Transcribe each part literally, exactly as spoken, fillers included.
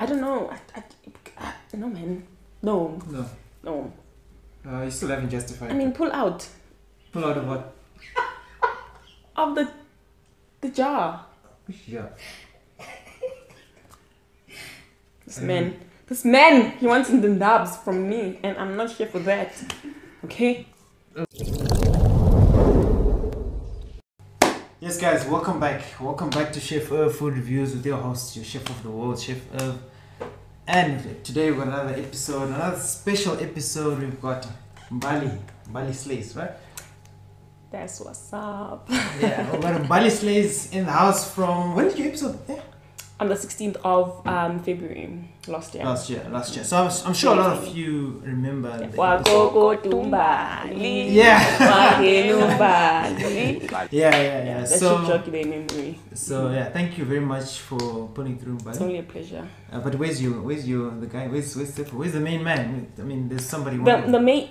I don't know. I, I, I, no, man. No. No. No. Uh, you still haven't justified. I mean, pull out. Pull out of what? Of the, the jar. Which jar? This man. This man, he wants the nabs from me, and I'm not here for that. Okay? Yes, guys, welcome back. Welcome back to Chef Irv Food Reviews with your host, your chef of the world, Chef Irv. And today we've got another episode, another special episode. We've got Mbali, Mbali Slays, right? That's what's up. Yeah, we've got Mbali Slays in the house from, when did your episode? Yeah. On the sixteenth of um, February last year. Last year, last year. So I'm, I'm sure a lot of you remember. Yeah. Mbali. Yeah. yeah, yeah, yeah. yeah that so, should jog their memory. So yeah, thank you very much for putting through, Mbali. It's only a pleasure. Uh, but where's you? Where's you? The guy? Where's where's the, where's the main man? I mean, there's somebody. The the main.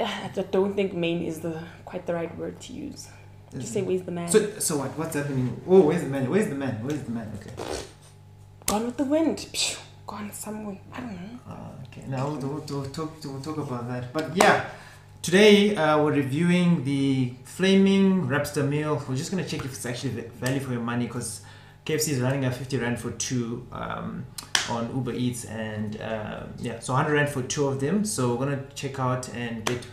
I don't think main is the quite the right word to use. Just say where's the man. So so what? What's happening? Oh, where's the man? Where's the man? Where's the man? Okay. Gone with the wind. Gone somewhere. I don't know. Uh, okay, now we'll, we'll, talk, we'll talk about that. But yeah, today uh, we're reviewing the Flaming Rapster meal. We're just going to check if it's actually value for your money because K F C is running at fifty rand for two um, on Uber Eats. And uh, yeah, so one hundred rand for two of them. So we're going to check out and get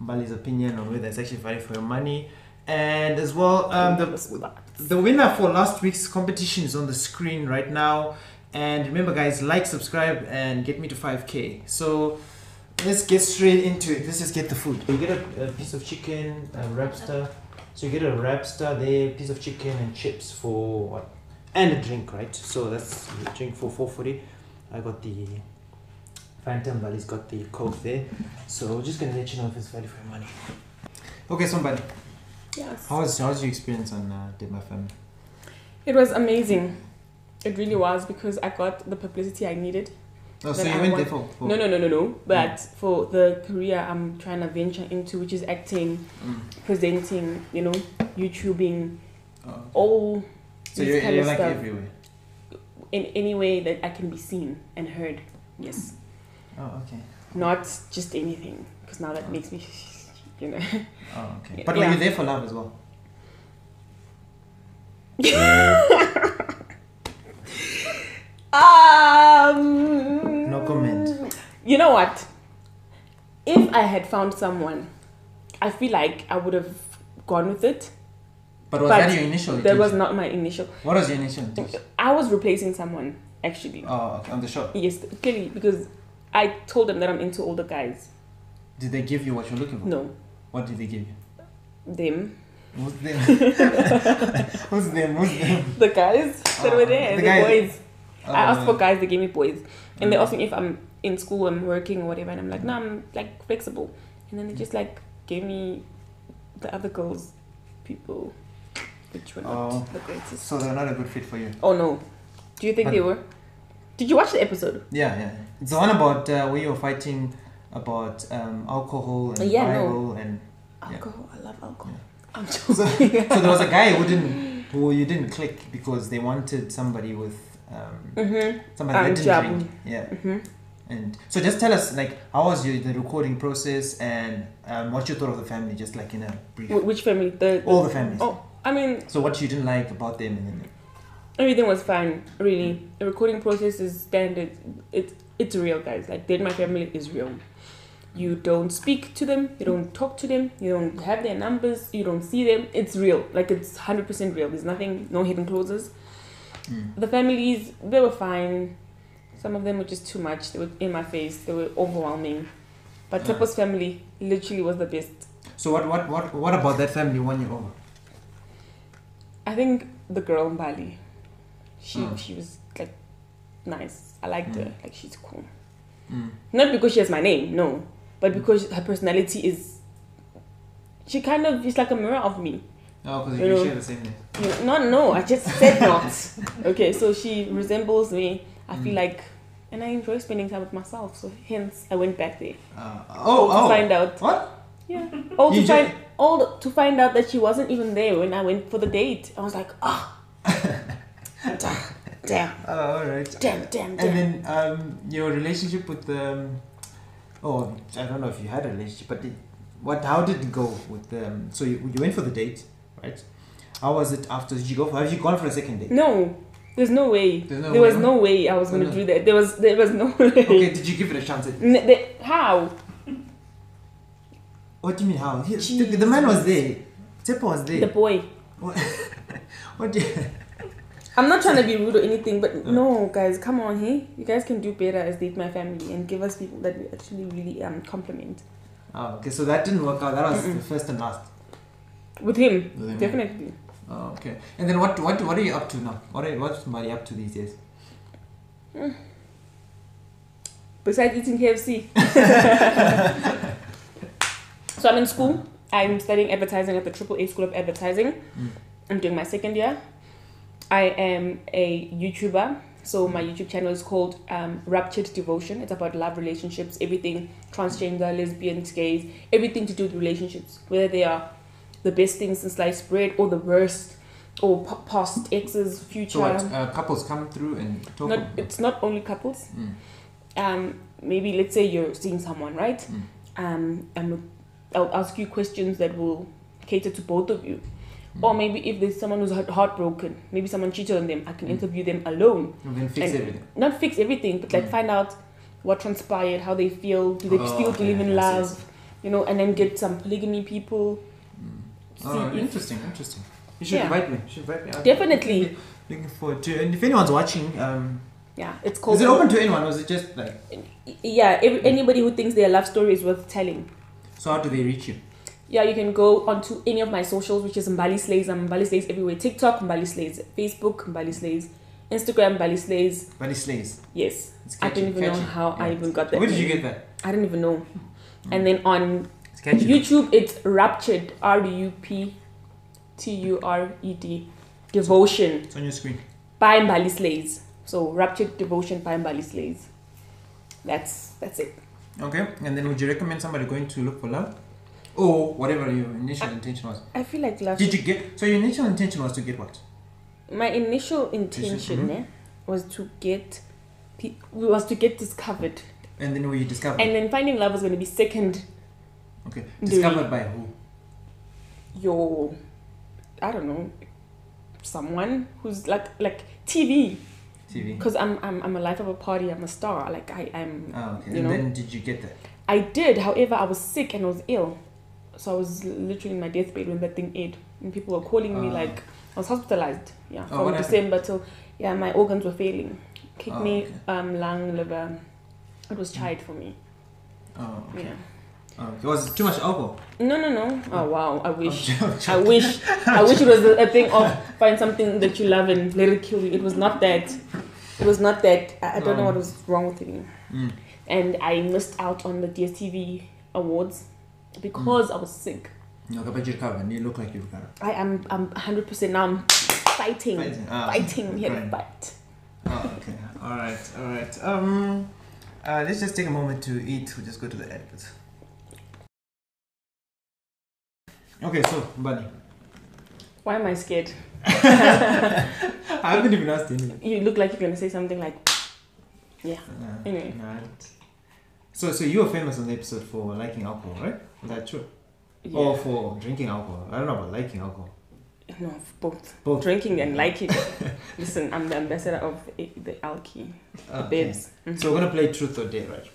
Mbali's opinion on whether it's actually value for your money. And as well, um, the, the winner for last week's competition is on the screen right now. And remember, guys, like, subscribe, and get me to five K. So let's get straight into it. Let's just get the food. You get a, a piece of chicken, a Rapster. So you get a Rapster there, piece of chicken, and chips for what? And a drink, right? So that's a drink for four forty. I got the Phantom, but he's got the Coke there. So we're just going to let you know if it's value for your money. Okay, somebody. Yes. How was, how was your experience on uh, Date My Family? It was amazing. It really was because I got the publicity I needed. Oh, so you I went want... there for, for... No, no, no, no, no. But mm. for the career I'm trying to venture into, which is acting, mm. presenting, you know, YouTubing, oh, okay. all So you're, kind you're of like stuff. Everywhere? In any way that I can be seen and heard, yes. Oh, okay. Not just anything, because now that oh. makes me... You know. Oh, okay. But yeah. Were you there for love as well? um, no comment. You know what? If I had found someone, I feel like I would have gone with it. But was but that your initial? That was not my initial. What was your initial? I was replacing someone, actually. Oh, okay. On the show? Yes, clearly. Because I told them that I'm into older guys. Did they give you what you're looking for? No. What did they give you? Them. Who's them? Who's them? Who's them? The guys that oh, were there. The, the boys. Oh, I asked for guys. They gave me boys. And okay. They asked me if I'm in school, I'm working or whatever. And I'm like, no, I'm like flexible. And then they just like gave me the other girls, people, which were not oh, the greatest. So they're not a good fit for you? Oh, no. Do you think but, they were? Did you watch the episode? Yeah, yeah. It's the one about uh, where you were fighting... About um, alcohol and yeah, viral no. and yeah. alcohol. I love alcohol. Yeah. I'm joking. So, so there was a guy who didn't, who you didn't click because they wanted somebody with um, mm-hmm. somebody um, that didn't job. drink. Yeah. Mm-hmm. And so just tell us, like, how was your the recording process and um, what you thought of the family, just like in a brief. Which family? The, the all the families. Oh, I mean. So what you didn't like about them and then. Everything was fine, really. The recording process is standard. It's it's real, guys. Like, Date My Family is real. You don't speak to them, you don't talk to them, you don't have their numbers, you don't see them. It's real. Like, it's one hundred percent real. There's nothing, no hidden clauses. Mm. The families, they were fine. Some of them were just too much. They were in my face. They were overwhelming. But uh. Tshepo's family literally was the best. So what, what, what, what about that family won you over? I think the girl in Mbali. She, oh. she was, like, nice. I liked mm. her. Like, she's cool. Mm. Not because she has my name, no. But because her personality is... She kind of is like a mirror of me. Oh, because you, you know, share the same name. You know, no, no, I just said not. Okay, so she resembles me. I mm. feel like... And I enjoy spending time with myself. So, hence, I went back there. Uh, oh, oh. To find out. What? Yeah. Oh, to, just... find, oh, to find out that she wasn't even there when I went for the date. I was like, ah. Oh. Damn. Oh, all right. Damn, damn, damn. And then um, your relationship with the... Um, oh, I don't know if you had a relationship, but did, what? How did it go with them? So you, you went for the date, right? How was it after? Did you go for? Have you gone for a second date? No, there's no way. There's no there way was on? no way I was oh, gonna no. do that. There was there was no way. Okay, did you give it a chance? At N the, how? What do you mean how? He, the, the man was there. Tshepo was there. The boy. What? What do you? I'm not trying to be rude or anything, but no, guys, come on, hey? You guys can do better as Date My Family and give us people that we actually really um, compliment. Oh, okay, so that didn't work out. That was mm-mm. the first and last. With him, With him definitely. Him. Oh, okay. And then what What? What are you up to now? What are, What's Mbali up to these days? Mm. Besides eating K F C. So I'm in school. I'm studying advertising at the triple A School of Advertising. Mm. I'm doing my second year. I am a YouTuber, so my YouTube channel is called um, Raptured Devotion. It's about love, relationships, everything, transgender, lesbians, gays, everything to do with relationships, whether they are the best things since sliced bread or the worst, or past exes, future. So what, uh, couples come through and talk not, about It's not only couples. Mm. Um, maybe let's say you're seeing someone, right? Mm. Um, and I'll ask you questions that will cater to both of you. Mm. Or maybe if there's someone who's heartbroken, maybe someone cheated on them, I can mm. interview them alone. And then fix and everything. Not fix everything, but like mm. find out what transpired, how they feel, do they oh, still okay. believe in love, yes, yes. you know, and then get some polygamy people. Mm. Oh, interesting, interesting. You should yeah. invite me. You should invite me. I'm Definitely. Looking forward to it. And if anyone's watching, um, yeah, it's called. Is it open to anyone, or is it just like? Yeah, every, mm. anybody who thinks their love story is worth telling. So how do they reach you? Yeah, you can go onto any of my socials, which is Mbali Slays. I'm Mbali Slays everywhere. TikTok, Mbali Slays. Facebook, Mbali Slays. Instagram, Mbali Slays. Mbali Slays. Yes. I don't even catchy. know how yeah. I even got that. Where did you get that? I don't even know. Mm. And then on it's YouTube, it's Raptured, R U P T U R E D, Devotion. It's on your screen. By Mbali Slays. So, Raptured Devotion by Mbali Slays. That's, that's it. Okay. And then would you recommend somebody going to look for love? Or whatever your initial I, intention was. I feel like love. Did you get? So your initial intention was to get what? My initial intention mm -hmm. eh, was to get, was to get discovered. And then were you discovered? And then finding love was going to be second. Okay. Discovered by who? Your, I don't know, someone who's like like T V. T V. Because I'm I'm I'm a life of a party. I'm a star. Like I I'm. Oh, okay. You and know? Then did you get that? I did. However, I was sick and I was ill. So I was literally in my deathbed when that thing aired, and people were calling me uh, like I was hospitalized. Yeah, oh, from December till yeah, my organs were failing, kidney, oh, okay. um, lung, liver. It was tried for me. Oh. Okay. Yeah. Oh, it was too much alcohol. No, no, no. Oh wow, I wish. I wish. I wish it was a thing of find something that you love and let it kill you. It was not that. It was not that. I, I don't oh. know what was wrong with me. Mm. And I missed out on the D S T V awards. Because mm. I was sick. No, but you recovered. You look like you recovered. I am. I'm one hundred percent now. I'm fighting. Fighting. Ah, fighting. Here to fight. Oh, okay. All right. All right. Um, uh, let's just take a moment to eat. We'll just go to the edit. Okay, so Mbali. Why am I scared? I haven't even asked you. You look like you're gonna say something like, yeah. Uh, anyway. Not. So, so you were famous on the episode for liking alcohol, right? Is that true? Yeah. Or for drinking alcohol? I don't know about liking alcohol. No, both. Both. Drinking and liking. Listen, I'm the ambassador of the alky, the okay. babes. Mm -hmm. So we're gonna play Truth or Dare, right?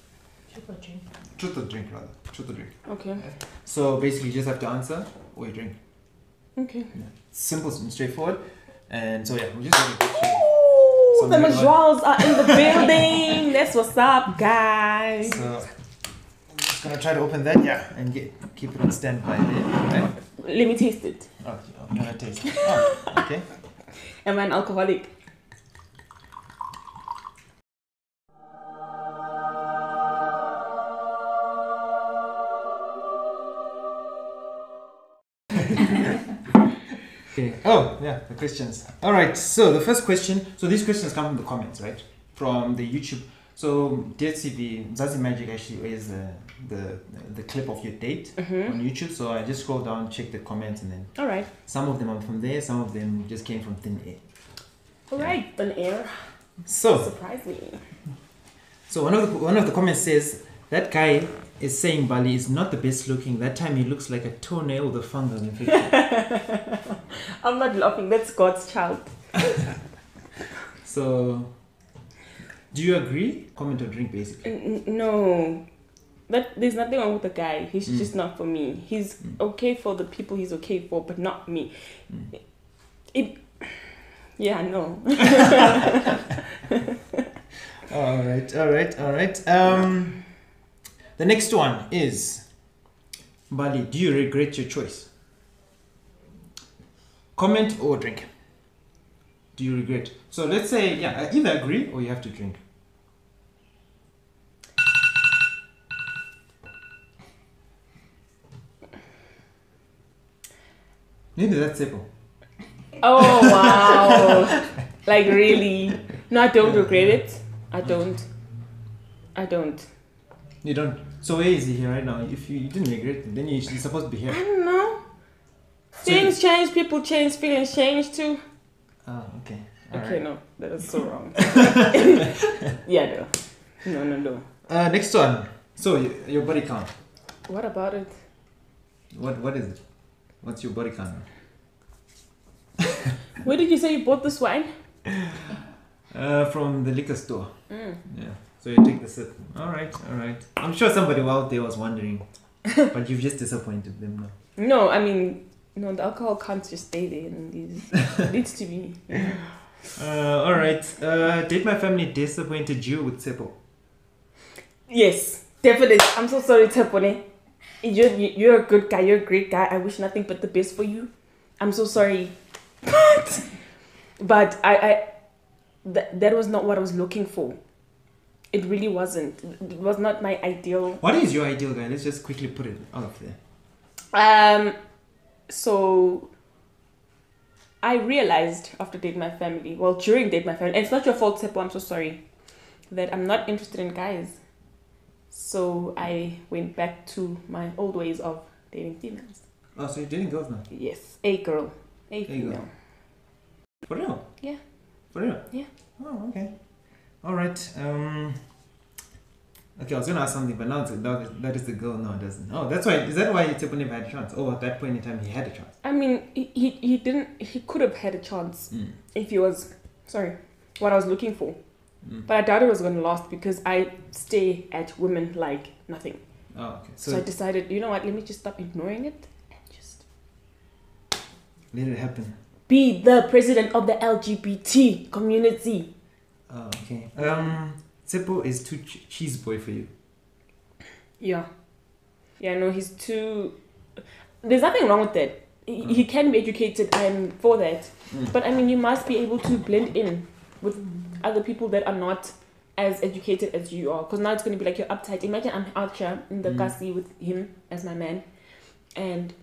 Truth or drink. Truth or drink, rather. Truth or drink. Okay. So basically, you just have to answer or you drink. Okay. Yeah. Simple and straightforward. And so yeah, we just. So the majors are in the building. That's what's up, guys. So I'm just gonna try to open that, yeah, and get keep it on standby there. Right? Let me taste it. Oh, I'm gonna taste it. Oh, okay. Am I an alcoholic? Okay. Oh, yeah, the questions. All right, so the first question. So these questions come from the comments, right? From the YouTube. So D S T V, Mzansi Magic actually is uh, the the clip of your date mm-hmm. on YouTube. So I just scroll down, check the comments, and then. All right. Some of them are from there. Some of them just came from thin air. All yeah. right, thin air. So surprise me. So one of the one of the comments says that guy is saying Mbali is not the best looking. That time he looks like a toenail with a fungal infection. I'm not laughing. That's God's child. So, do you agree? Comment or drink, basically. N no, that there's nothing wrong with the guy. He's mm. just not for me. He's mm. okay for the people he's okay for, but not me. Mm. It, yeah, no. all right, all right, all right. Um. The next one is, Mbali, do you regret your choice? Comment or drink. Do you regret? So let's say, yeah, I either agree or you have to drink. Maybe that's simple. Oh, wow. Like, really? No, I don't regret it. I don't. I don't. You don't. So where is he here right now? If you, you didn't regret it, then you should, you're supposed to be here. I don't know. Things so change, people change, feelings change too. Oh, okay. All okay, right. No, that is so wrong. Yeah, no. No, no, no. Uh, next one. So, your, your body count. What about it? What What is it? What's your body count? Where did you say you bought this wine? Uh, from the liquor store. Mm. Yeah. So you take the sip. Alright, alright. I'm sure somebody out there was wondering. But you've just disappointed them now. No, I mean, no, the alcohol can't just stay there. And it needs to be. Uh, alright. Uh, did my family disappointed you with Tshepo? Yes, definitely. I'm so sorry, Tshepo. You're, you're a good guy. You're a great guy. I wish nothing but the best for you. I'm so sorry. But, but I, I th that was not what I was looking for. It really wasn't. It was not my ideal. What is your ideal guy? Let's just quickly put it out of there. Um, so I realized after Date My Family, well, during Date My Family, and it's not your fault, Tshepo, I'm so sorry, that I'm not interested in guys. So I went back to my old ways of dating females. Oh, so you're dating girls now? Yes, a girl, a female. For real? Yeah. For real? Yeah. Oh, okay. Alright, um, okay, I was going to ask something, but now it's, that is the girl, no, it doesn't. Oh, that's why, is that why Tshepo never had a chance? Oh, at that point in time, he had a chance. I mean, he, he didn't, he could have had a chance mm. if he was, sorry, what I was looking for. Mm. But I doubt it was going to last because I stay at women like nothing. Oh, okay. So, so I decided, you know what, let me just stop ignoring it and just... let it happen. Be the president of the L G B T community. Oh, okay. Um, Tshepo is too ch cheese boy for you. Yeah. Yeah, no, he's too... There's nothing wrong with that. He, mm. he can be educated um, for that. Mm. But, I mean, you must be able to blend in with other people that are not as educated as you are. Because now it's going to be like you're uptight. Imagine I'm out here in the mm. kasi with him as my man. And...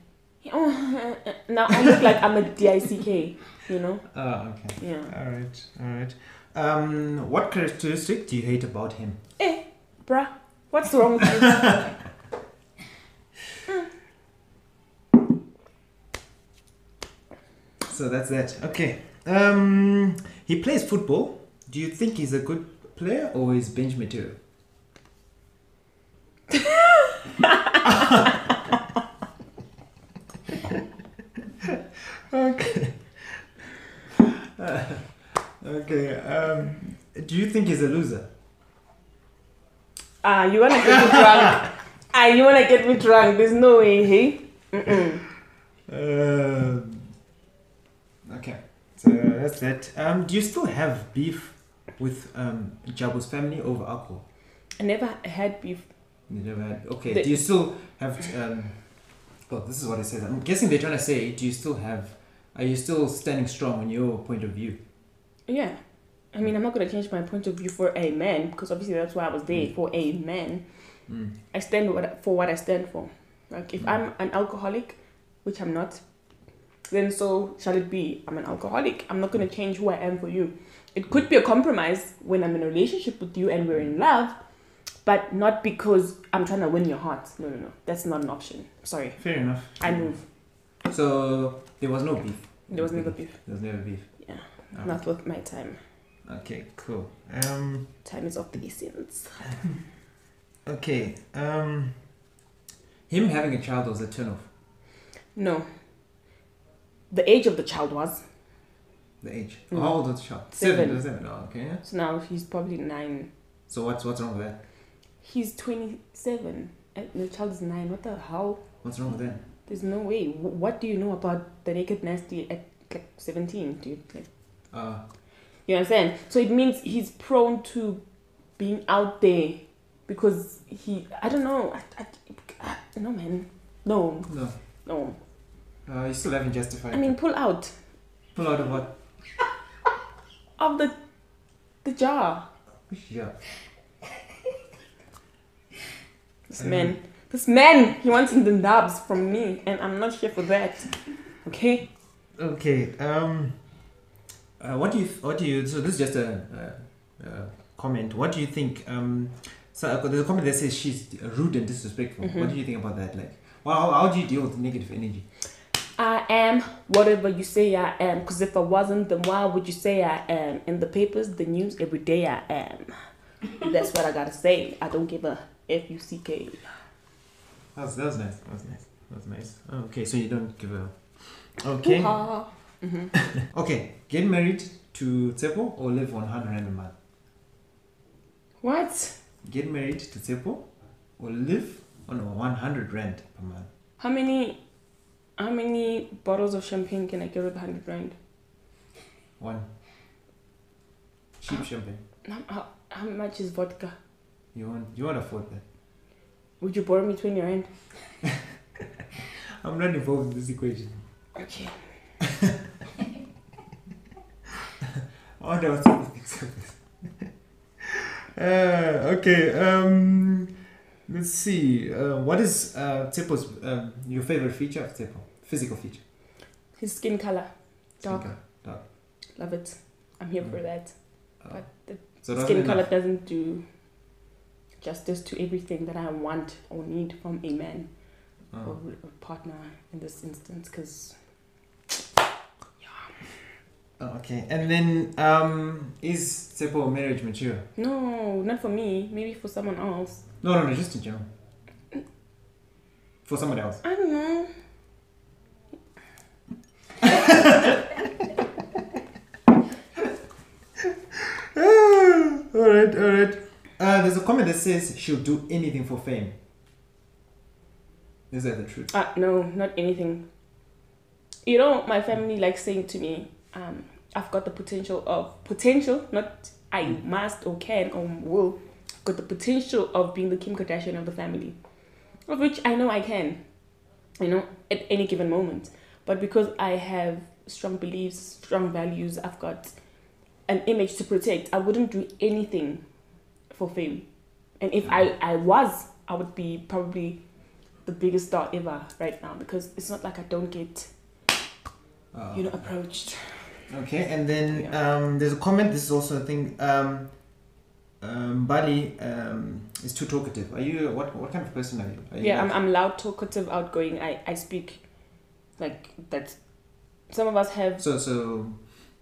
Oh, now I look like I'm a D I C K, you know? Oh, okay. Yeah. All right, all right. Um, what characteristic do you hate about him? Eh, bruh, what's wrong with you? mm. So that's that. Okay. Um, he plays football. Do you think he's a good player or is bench material? Okay. Uh. Okay, um, do you think he's a loser? Ah, uh, you wanna get me drunk? Ah, uh, you wanna get me drunk? There's no way, hey? Mm-mm. Uh, okay, so that's that. Um, do you still have beef with um, Jabo's family over alcohol? I never had beef. You never had? Okay, the do you still have... Um, well, this is what I said. I'm guessing they're trying to say, do you still have... Are you still standing strong on your point of view? Yeah, I mean, I'm not going to change my point of view for a man because obviously that's why I was there mm. for a man. Mm. I stand for what I stand for. Like if mm. I'm an alcoholic, which I'm not, then so shall it be. I'm an alcoholic. I'm not going to change who I am for you. It could be a compromise when I'm in a relationship with you and we're in love, but not because I'm trying to win your heart. No, no, no. That's not an option. Sorry. Fair enough. I move. So there was no beef. There was never beef. There was never beef. Yeah. Not worth my time. Okay, cool. Um, Time is of the essence. Okay. Um, him having a child was a turn-off? No. The age of the child was. The age? Mm. How old was the child? Seven. Seven, seven. Oh, okay. So now he's probably nine. So what's what's wrong with that? He's twenty-seven. The child is nine. What the hell? What's wrong with that? There's no way. What do you know about the naked nasty at like seventeen, dude? Like, uh, you understand? So it means he's prone to being out there because he... I don't know. I, I, I, no, man. No. No. No. Uh, you still haven't justified. I mean, pull out. Pull out of what? Of the the jar. Which jar? This um, man. This man, he wants the dabs from me, and I'm not here for that. Okay? Okay. Um. Uh, what do you? What do you? So this is just a, a, a comment. What do you think? Um. So there's a comment that says she's rude and disrespectful. Mm-hmm. What do you think about that? Like, well, how, how do you deal with negative energy? I am whatever you say I am. Because if I wasn't, then why would you say I am? In the papers, the news, every day I am. That's what I gotta say. I don't give a F U C K. That was, that was nice. That was nice. That was nice. Oh, okay, so you don't give a... Okay. Mm-hmm. Okay, get married to Tshepo or live on one hundred rand a month? What? Get married to Tshepo or live on one hundred rand per month? How many... How many bottles of champagne can I get with one hundred rand? One. Cheap uh, champagne. How, how, how much is vodka? You won't, you won't afford that. Would you borrow me twenty rand? I'm not involved in this equation. Okay. Oh no, uh, okay, um... Let's see. Uh, what is uh, Tshepo's um, your favorite feature of Tshepo? Physical feature. His skin color, dark. Skin color, dark. Love it. I'm here mm. for that. Oh. But the so skin color enough. doesn't do justice to everything that I want or need from a man oh. or a partner in this instance. Because yeah. Oh, okay. And then um, is Tshepo marriage mature? No, not for me. Maybe for someone else. No, no, no, just in general. For somebody else. I don't know. Alright, alright. Uh, there's a comment that says she'll do anything for fame. Is that the truth? Uh, no, not anything. You know, my family likes saying to me, um, I've got the potential of... Potential, not I mm. must or can or will... got the potential of being the Kim Kardashian of the family, of which I know I can, you know, at any given moment. But because I have strong beliefs, strong values, I've got an image to protect, I wouldn't do anything for fame. And if I, I was, I would be probably the biggest star ever right now, because it's not like I don't get, uh, you know, approached. Okay, and then yeah. um, there's a comment, this is also a thing, um, Um, Mbali um, is too talkative. Are you what? What kind of person are you? Are you yeah, like, I'm. I'm loud, talkative, outgoing. I, I speak like that. Some of us have. So so,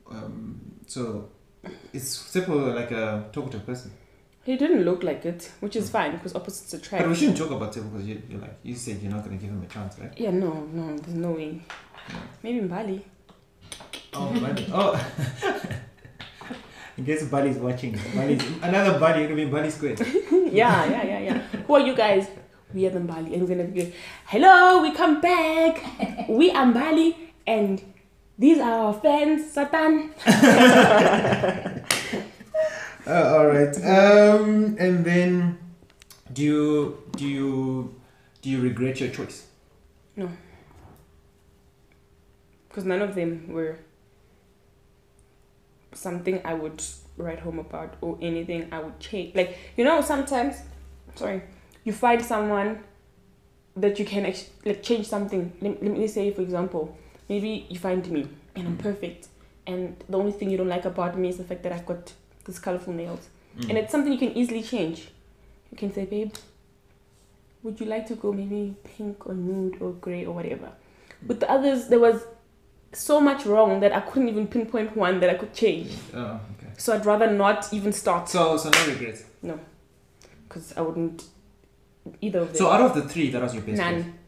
um, so it's simple like a talkative person. He didn't look like it, which is mm. fine because opposites attract. But we shouldn't talk about it because you you're like you said you're not gonna give him a chance, right? Yeah, no, no, there's no way. No. Maybe Mbali. Oh, Mbali. Oh. In case Mbali's watching, Mbali's, another Mbali, it'll be Mbali Squid. yeah, yeah, yeah, yeah. Who are you guys? We are the Mbali, and we're gonna be. Hello, we come back. We are Mbali, and these are our fans. Satan. uh, all right. Um, and then, do you do you do you regret your choice? No, because none of them were something I would write home about or anything I would change. Like, you know, sometimes, sorry, you find someone that you can ex- like change something. Let, let me say, for example, maybe you find me and I'm perfect, and the only thing you don't like about me is the fact that I've got these colorful nails. Mm. And it's something you can easily change. You can say, babe, would you like to go maybe pink or nude or gray or whatever? With the others, there was so much wrong that I couldn't even pinpoint one that I could change. Oh, okay. So I'd rather not even start. So so no regrets? No. Because I wouldn't either of them. So out of the three, that was your best None. choice? None.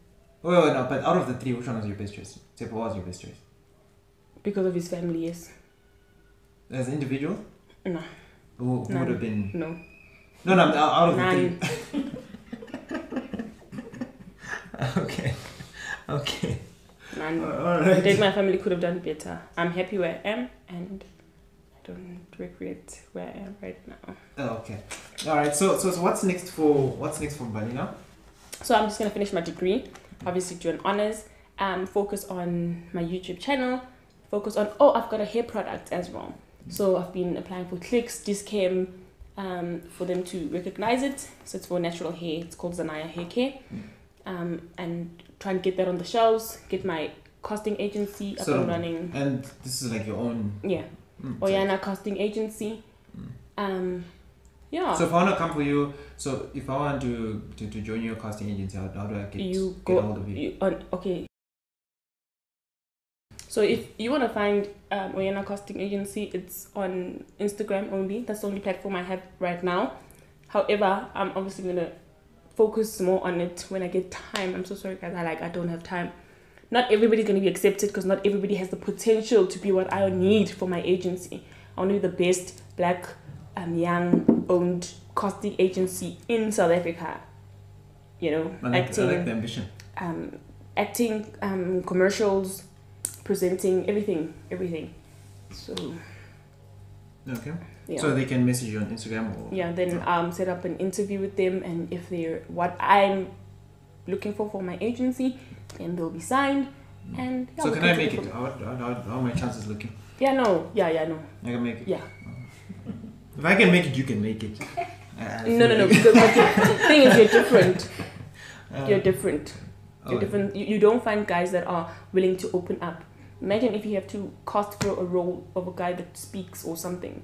Oh, wait, wait, no, but out of the three, which one was your best choice? Tshepo was your best choice? Because of his family, yes. As an individual? No. Who, who would have been? No. No, no, out of None. the three. Okay. Okay. None. All right. Date My Family could have done better. I'm happy where I am and I don't regret where I am right now. Oh, okay. All right. So, so so what's next for what's next for Mbali now? So I'm just gonna finish my degree. Obviously do an honors. Um, focus on my YouTube channel. Focus on oh I've got a hair product as well. So I've been applying for clicks, Discam, um, for them to recognize it. So it's for natural hair. It's called Zanaya Hair Care. Um, and try and get that on the shelves, get my casting agency up so, and running. And this is like your own? Yeah. Mm, Oyana Casting Agency. Mm. Um, yeah. So if I want to come for you, so if I want to, to, to join your casting agency, how, how do I get, you go, get hold of you? you on, okay. So if you want to find um, Oyana Casting Agency, it's on Instagram only. That's the only platform I have right now. However, I'm obviously going to focus more on it when I get time. I'm so sorry guys, I like I don't have time. Not everybody's gonna be accepted because not everybody has the potential to be what I need for my agency. I want to be the best black um young owned casting agency in South Africa. You know, I like, acting, I like the ambition. Um acting, um commercials, presenting, everything, everything. So okay. Yeah. So they can message you on Instagram or yeah then yeah. um set up an interview with them, and if they're what I'm looking for for my agency, then they'll be signed. Mm. And yeah, so can I make it? How, how, how are my chances looking? Yeah no yeah yeah no I can make it. Yeah. If I can make it, you can make it. uh, no no no because like, the thing is you're different. Uh, you're different. Oh, you're different. You, you don't find guys that are willing to open up. Imagine if you have to cast for a role of a guy that speaks or something.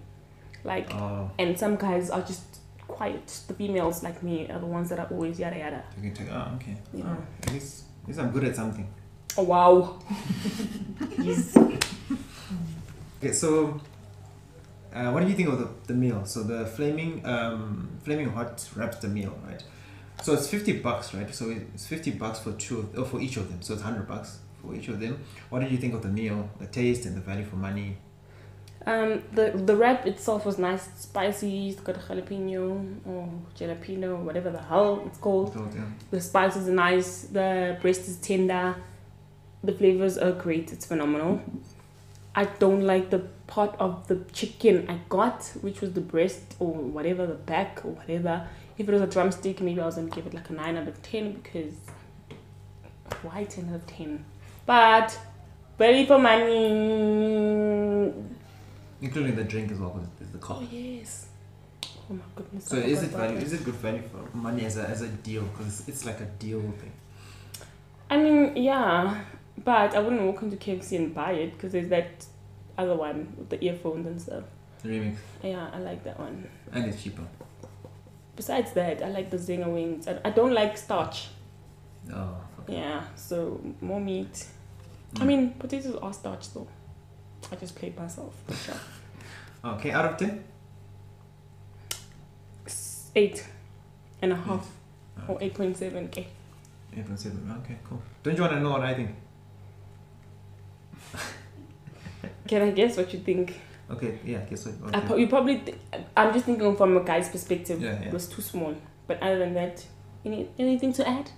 Like, oh. And some guys are just quiet. The females like me are the ones that are always yada yada. Okay, take, oh, okay. Yeah. Oh, at least, at least I'm good at something. Oh, wow. Yes. Okay, so uh, what do you think of the, the meal? So the flaming um, flaming hot wraps the meal, right? So it's fifty bucks, right? So it's fifty bucks for two of, oh, for each of them. So it's one hundred bucks for each of them. What did you think of the meal, the taste and the value for money? Um, the the wrap itself was nice, it's spicy, it's got jalapeno or jalapeno, whatever the hell it's called. Oh, yeah. The spices are nice, the breast is tender, the flavors are great, it's phenomenal. I don't like the part of the chicken I got, which was the breast or whatever, the back or whatever. If it was a drumstick, maybe I was going to give it like a nine out of ten because why ten out of ten? But, very for money. Including the drink as well, because the coffee. Oh yes. Oh my goodness. So is it value? Is it good value for money as a as a deal? Because it's like a deal thing. I mean, yeah, but I wouldn't walk into K F C and buy it because there's that other one with the earphones and stuff. The remix. Yeah, I like that one. And it's cheaper. Besides that, I like the zinger wings. I, I don't like starch. Oh. Okay. Yeah. So more meat. Mm. I mean, potatoes are starch though. I just played myself. Sure. Okay, out of ten? Eight and a half. Eight. Or eight point seven. Okay. Eight point seven, okay, cool. Don't you wanna know what I think? Can I guess what you think? Okay, yeah, guess what, what I po you probably th I'm just thinking from a guy's perspective. Yeah, yeah. It was too small. But other than that, any anything to add?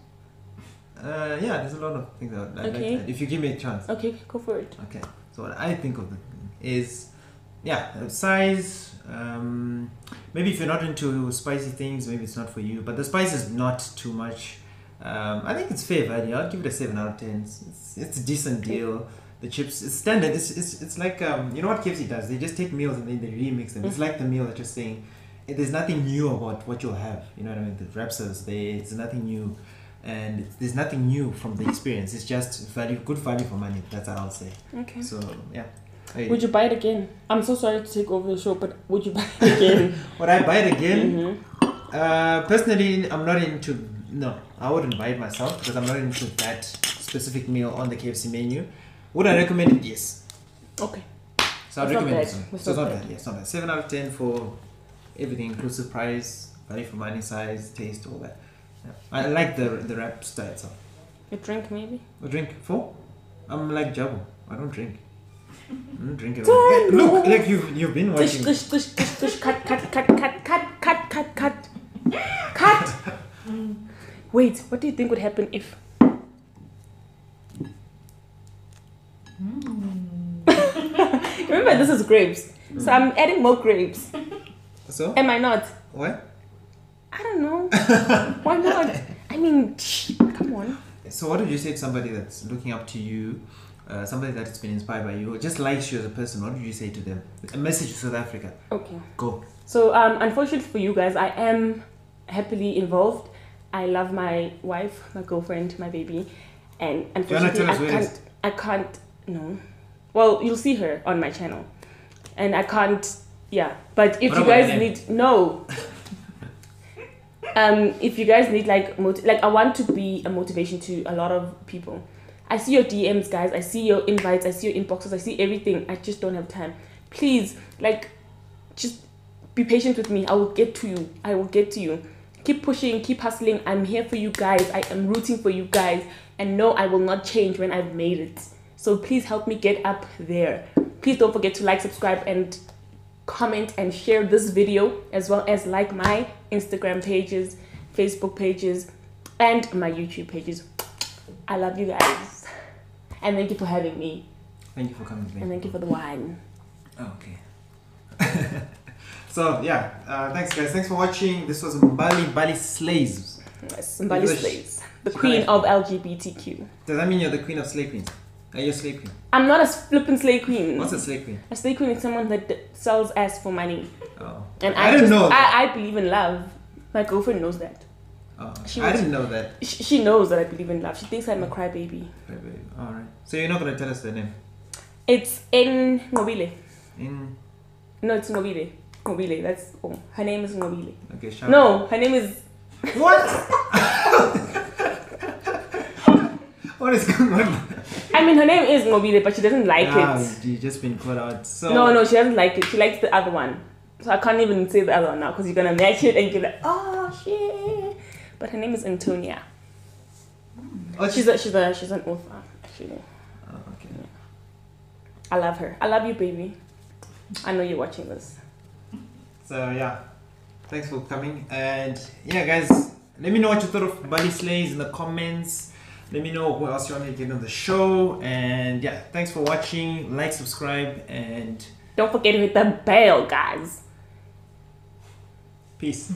Uh yeah, there's a lot of things that I'd okay. like to add. If you give me a chance. Okay, go for it. Okay. So what I think of the thing is, yeah, size, um, maybe if you're not into spicy things, maybe it's not for you, but the spice is not too much. Um, I think it's fair value. I'll give it a seven out of ten. It's, it's a decent deal. The chips, it's standard. It's, it's, it's like, um, you know what K F C does? They just take meals and then they remix them. It's like the meal that you're saying. There's nothing new about what you'll have. You know what I mean? The wraps, there's nothing new. And there's nothing new from the experience. It's just value, good value for money. That's what I'll say. Okay. So yeah. Hey. Would you buy it again? I'm so sorry to take over the show, but would you buy it again? Would I buy it again? Mm-hmm. Uh, personally, I'm not into. No, I wouldn't buy it myself because I'm not into that specific meal on the K F C menu. Would I recommend it? Yes. Okay. So I'd recommend this one. So it's not bad. Yeah, it's not bad. seven out of ten for everything, inclusive price, value for money, size, taste, all that. Yeah. I like the the wrap style itself. A drink maybe? A drink for? I'm like Jabo. I don't drink. I don't drink at all. Hey, look, like you've you've been watching. Tush, tush, tush, tush, cut, cut, cut, cut, cut, cut, cut, cut, cut. Mm. Wait, what do you think would happen if? Mm. Remember, this is grapes, mm. so I'm adding more grapes. So? Am I not? What? I don't know. Why not? I mean, come on. So what would you say to somebody that's looking up to you, uh, somebody that's been inspired by you, or just likes you as a person? What would you say to them? A message to South Africa. Okay. Go. So um, unfortunately for you guys, I am happily involved. I love my wife, my girlfriend, my baby, and unfortunately I can't, I can't, no. Well, you'll see her on my channel, and I can't, yeah. But if you guys need, no. Um, if you guys need like, moti like I want to be a motivation to a lot of people. I see your D Ms, guys. I see your invites. I see your inboxes. I see everything. I just don't have time. Please, like, just be patient with me. I will get to you. I will get to you. Keep pushing, keep hustling. I'm here for you guys. I am rooting for you guys. And no, I will not change when I've made it. So please help me get up there. Please don't forget to like, subscribe, and comment and share this video, as well as like my Instagram pages, Facebook pages, and my YouTube pages. I love you guys. And thank you for having me. Thank you for coming. And thank you for the wine. Oh, okay. So yeah, uh, thanks guys, thanks for watching. This was Mbali, Mbali Slays. Yes, Mbali Slays, the queen of L G B T Q. Does that mean you're the queen of slay queens? Are you a slay queen? I'm not a flippin' slay queen. What's a slay queen? A slay queen is someone that sells ass for money. Oh. And I, I didn't just, know that. I, I believe in love. My girlfriend knows that. Oh, she I didn't know that. She, she knows that I believe in love. She thinks I'm a crybaby. Crybaby, alright. So you're not going to tell us the name? It's Nqobile. In... No, it's Nqobile. Nqobile, that's all. Oh, her name is Nqobile. Okay, shout No, out. Her name is... What? What is going on? I mean, her name is Nqobile, but she doesn't like ah, it. She's just been called out. So... No, no, she doesn't like it. She likes the other one. So I can't even say the other one now, because you're going to match it and you're like, oh, shit. But her name is Antonia. Oh, she's, a, she's, a, she's an author, actually. Oh, okay. Yeah. I love her. I love you, baby. I know you're watching this. So yeah, thanks for coming, and yeah guys, let me know what you thought of Mbali Slays in the comments. Let me know who else you want me to get on the show, and yeah, thanks for watching. Like, subscribe, and don't forget to hit the bell, guys. Peace.